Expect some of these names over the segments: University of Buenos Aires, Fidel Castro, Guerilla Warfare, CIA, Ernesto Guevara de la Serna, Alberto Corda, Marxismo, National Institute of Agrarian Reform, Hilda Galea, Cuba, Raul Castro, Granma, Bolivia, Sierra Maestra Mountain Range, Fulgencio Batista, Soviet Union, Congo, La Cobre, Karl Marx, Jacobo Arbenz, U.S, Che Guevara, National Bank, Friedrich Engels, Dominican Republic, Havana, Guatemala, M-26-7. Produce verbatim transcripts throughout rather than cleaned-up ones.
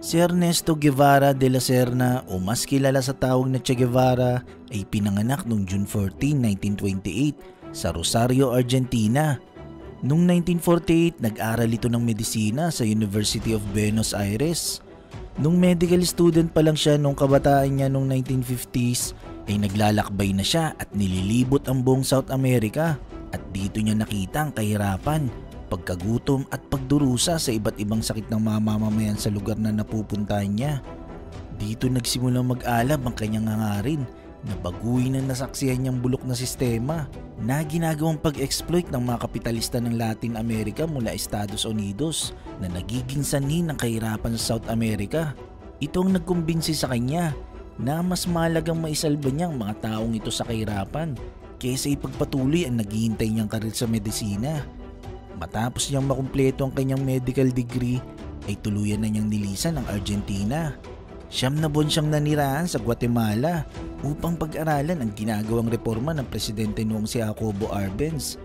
Si Ernesto Guevara de la Serna o mas kilala sa tawag na Che Guevara ay pinanganak noong June fourteen, nineteen twenty-eight sa Rosario, Argentina. Noong nineteen forty-eight, nag-aral ito ng medisina sa University of Buenos Aires. Noong medical student pa lang siya noong kabataan niya noong nineteen fifties ay naglalakbay na siya at nililibot ang buong South America at dito niya nakita ang kahirapan, pagkagutom at pagdurusa sa iba't ibang sakit ng mga mamamayan sa lugar na napupuntahan niya. Dito nagsimulang mag-alab ang kanyang hangarin na baguhin ang nasaksihan niyang bulok na sistema na ginagawang pag-exploit ng mga kapitalista ng Latin America mula Estados Unidos na nagiging sanhin ng kahirapan sa South America. Ito ang nagkumbinsi sa kanya na mas mahalagang maisalba niya ang mga taong ito sa kahirapan kaysa ipagpatuloy ang naghihintay niyang karir sa medisina. Matapos niyang makumpleto ang kanyang medical degree ay tuluyan na niyang nilisan ang Argentina. Siyam na buwan siyang nanirahan sa Guatemala upang pag-aralan ang ginagawang reforma ng presidente noong si Jacobo Arbenz.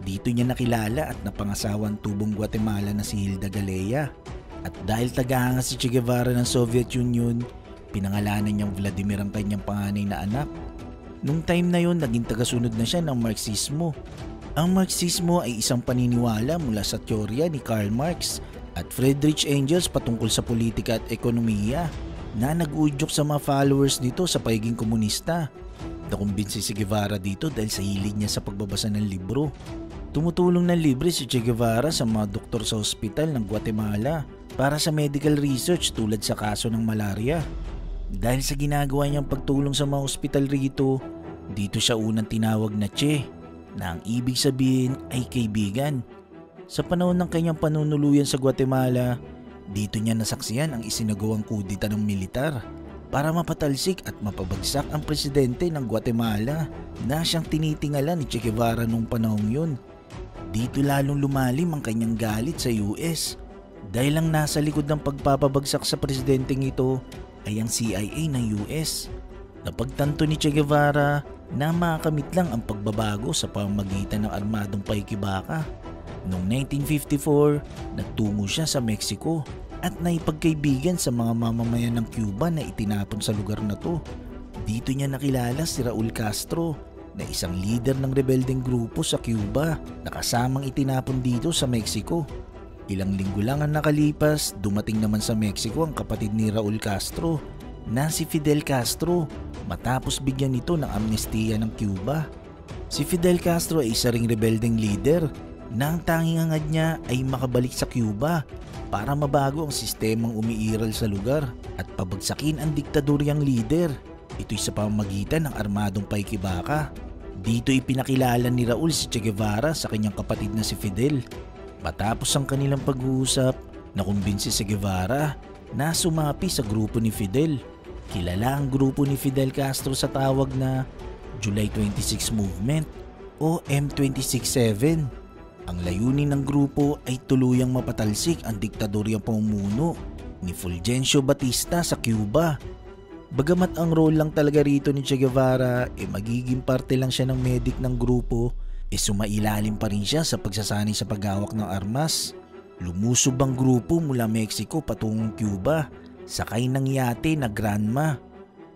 Dito niya nakilala at napangasawan tubong Guatemala na si Hilda Galea. At dahil tagahanga si Che Guevara ng Soviet Union, pinangalanan niyang Vladimir ang kanyang panganay na anak. Noong time na yon, naging tagasunod na siya ng Marxismo. Ang Marxismo ay isang paniniwala mula sa teorya ni Karl Marx at Friedrich Engels patungkol sa politika at ekonomiya na nag-uudyok sa mga followers nito sa pagiging komunista. Nakumbinsi si Guevara dito dahil sa hilig niya sa pagbabasa ng libro. Tumutulong ng libre si Che Guevara sa mga doktor sa ospital ng Guatemala para sa medical research tulad sa kaso ng malaria. Dahil sa ginagawa niyang pagtulong sa mga ospital rito, dito siya unang tinawag na Che, na ang ibig sabihin ay kaibigan. Sa panahon ng kanyang panunuluyan sa Guatemala, dito niya nasaksihan ang isinagawang kudita ng militar para mapatalsik at mapabagsak ang presidente ng Guatemala na siyang tinitingala ni Che Guevara noong panahong yun. Dito lalong lumalim ang kanyang galit sa U S dahil ang nasa likod ng pagpapabagsak sa presidenteng ito ay ang C I A ng U S. Napagtanto ni Che Guevara na makakamit lang ang pagbabago sa pamagitan ng armadong paikibaka. Noong nineteen fifty-four, nagtungo siya sa Mexico at naipagkaibigan sa mga mamamayan ng Cuba na itinapon sa lugar na to. Dito niya nakilala si Raul Castro na isang leader ng rebeldeng grupo sa Cuba na kasamang itinapon dito sa Mexico. Ilang linggo lang ang nakalipas, dumating naman sa Mexico ang kapatid ni Raul Castro na si Fidel Castro matapos bigyan nito ng amnestiya ng Cuba. Si Fidel Castro ay isa ring rebeldeng leader na ang tanging hangad niya ay makabalik sa Cuba para mabago ang sistemang umiiral sa lugar at pabagsakin ang diktadoryang leader. Ito'y sa pamamagitan ng armadong paikibaka. Dito ipinakilala ni Raul si Che Guevara sa kanyang kapatid na si Fidel. Matapos ang kanilang pag-uusap, nakumbinsi si Guevara na sumapi sa grupo ni Fidel. Kilala ang grupo ni Fidel Castro sa tawag na July twenty-six Movement o M twenty-six seven. Ang layunin ng grupo ay tuluyang mapatalsik ang diktadoryang pamumuno ni Fulgencio Batista sa Cuba. Bagamat ang role lang talaga rito ni Che Guevara ay eh magiging parte lang siya ng medic ng grupo, eh sumailalim pa rin siya sa pagsasanay sa paghawak ng armas. Lumusob ang grupo mula Mexico patungong Cuba, sakay ng yate na Granma.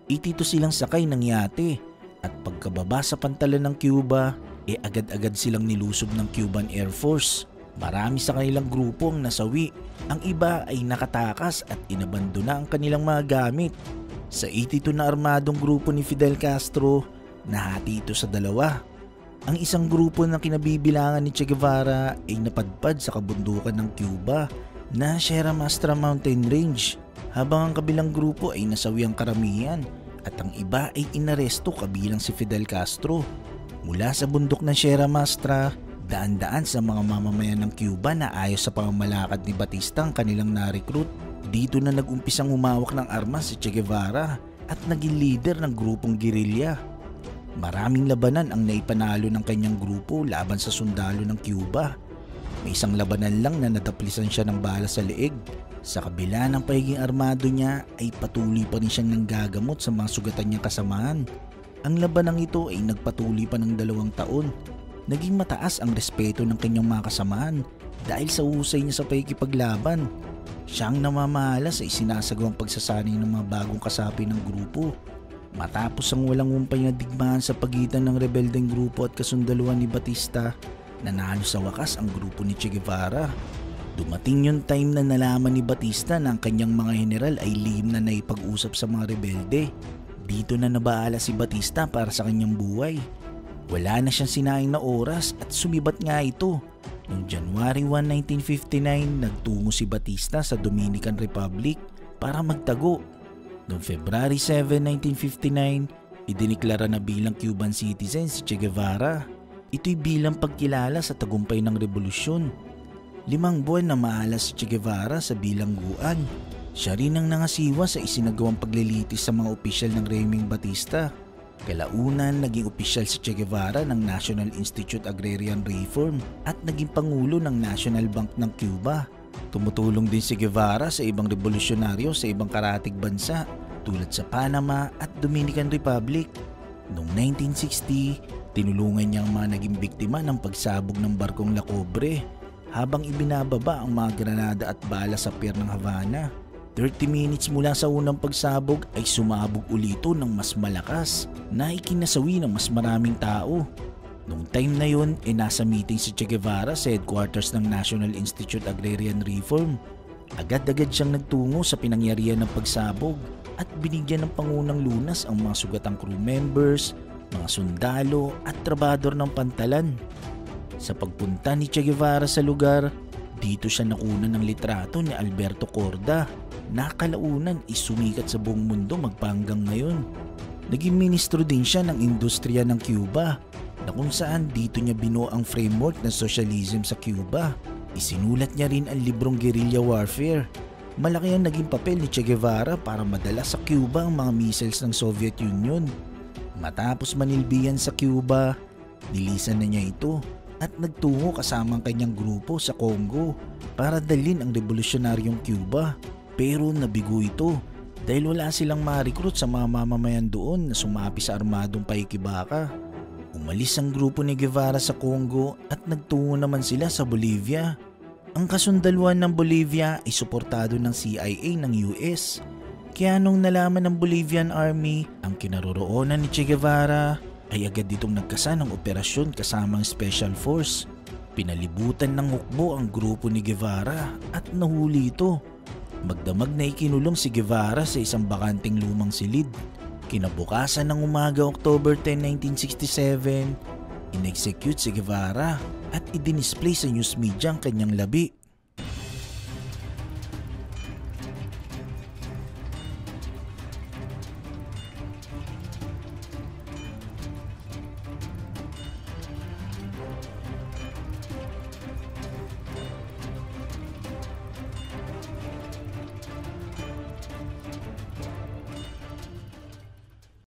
Itito silang sakay ng yate at pagkababa sa pantalan ng Cuba, e agad-agad silang nilusob ng Cuban Air Force. Marami sa kanilang grupo ang nasawi, ang iba ay nakatakas at inabandona ang kanilang mga gamit. Sa itito na armadong grupo ni Fidel Castro, nahati ito sa dalawa. Ang isang grupo na kinabibilangan ni Che Guevara ay napadpad sa kabundukan ng Cuba na Sierra Maestra Mountain Range, habang ang kabilang grupo ay nasawi ang karamihan at ang iba ay inaresto kabilang si Fidel Castro. Mula sa bundok ng Sierra Maestra, daan-daan sa mga mamamayan ng Cuba na ayos sa pamamalakad ni Batista ang kanilang na-recruit. Dito na nag-umpisang humawak ng armas si Che Guevara at naging leader ng grupong guerilla. Maraming labanan ang naipanalo ng kanyang grupo laban sa sundalo ng Cuba. May isang labanan lang na nataplisan siya ng bala sa leeg. Sa kabila ng pahiging armado niya ay patuloy pa rin siyang nanggagamot sa mga sugatan niyang kasamahan. Ang labanang ito ay nagpatuloy pa ng dalawang taon. Naging mataas ang respeto ng kanyang mga kasamahan dahil sa husay niya sa pakikipaglaban. Siyang namamahala sa isinasagawang pagsasanay ng mga bagong kasapi ng grupo. Matapos ang walang humpay na digmaan sa pagitan ng rebeldeng grupo at kasundaluhan ni Batista, nanalo sa wakas ang grupo ni Che Guevara. Dumating yung time na nalaman ni Batista na ang kanyang mga general ay lihim na naipag-usap sa mga rebelde. Dito na nabaala si Batista para sa kanyang buhay. Wala na siyang sinayang na oras at sumibat nga ito. Noong January one, nineteen fifty-nine, nagtungo si Batista sa Dominican Republic para magtago. Noong February seven, nineteen fifty-nine, idineklara na bilang Cuban citizen si Che Guevara. Ito'y bilang pagkilala sa tagumpay ng rebolusyon. Limang buwan na maala si Che Guevara sa bilangguan. Siya rin ang nangasiwa sa isinagawang paglilitis sa mga opisyal ng rehimeng Batista. Kalaunan, naging opisyal si Che Guevara ng National Institute of Agrarian Reform at naging pangulo ng National Bank ng Cuba. Tumutulong din si Guevara sa ibang revolusyonaryo sa ibang karatig bansa tulad sa Panama at Dominican Republic. Noong nineteen sixty, tinulungan niya ang mga naging biktima ng pagsabog ng barkong La Cobre habang ibinababa ang mga granada at bala sa pier ng Havana. thirty minutes mula sa unang pagsabog ay sumabog ulito ng mas malakas na ikinasawi ng mas maraming tao. Noong time na yun ay nasa meeting si Che Guevara sa headquarters ng National Institute of Agrarian Reform. Agad-agad siyang nagtungo sa pinangyarihan ng pagsabog at binigyan ng pangunang lunas ang mga sugatang crew members, mga sundalo at trabador ng pantalan. Sa pagpunta ni Che Guevara sa lugar, dito siya nakuna ng litrato ni Alberto Corda na kalaunan isumikat sa buong mundo magpahanggang ngayon. Naging ministro din siya ng industriya ng Cuba na kung saan dito niya binuo ang framework ng socialism sa Cuba. Isinulat niya rin ang librong Guerilla Warfare. Malaki ang naging papel ni Che Guevara para madala sa Cuba ang mga missiles ng Soviet Union. Matapos manilbihan sa Cuba, nilisan na niya ito at nagtungo kasama ang kanyang grupo sa Congo para dalhin ang revolusyonaryong Cuba. Pero nabigo ito dahil wala silang ma-recruit sa mga mamamayan doon na sumapi sa armadong paikibaka. Umalis ang grupo ni Guevara sa Congo at nagtungo naman sila sa Bolivia. Ang kasundaluhan ng Bolivia ay suportado ng C I A ng U S. Kaya nung nalaman ng Bolivian Army ang kinaroroonan ni Che Guevara, ay agad ditong nagkasa ng operasyon kasama ang Special Force. Pinalibutan ng hukbo ang grupo ni Guevara at nahuli ito. Magdamag na ikinulong si Guevara sa isang bakanting lumang silid. Kinabukasan ng umaga October ten, nineteen sixty-seven, in-execute si Guevara at idin-display sa news media ang kanyang labi.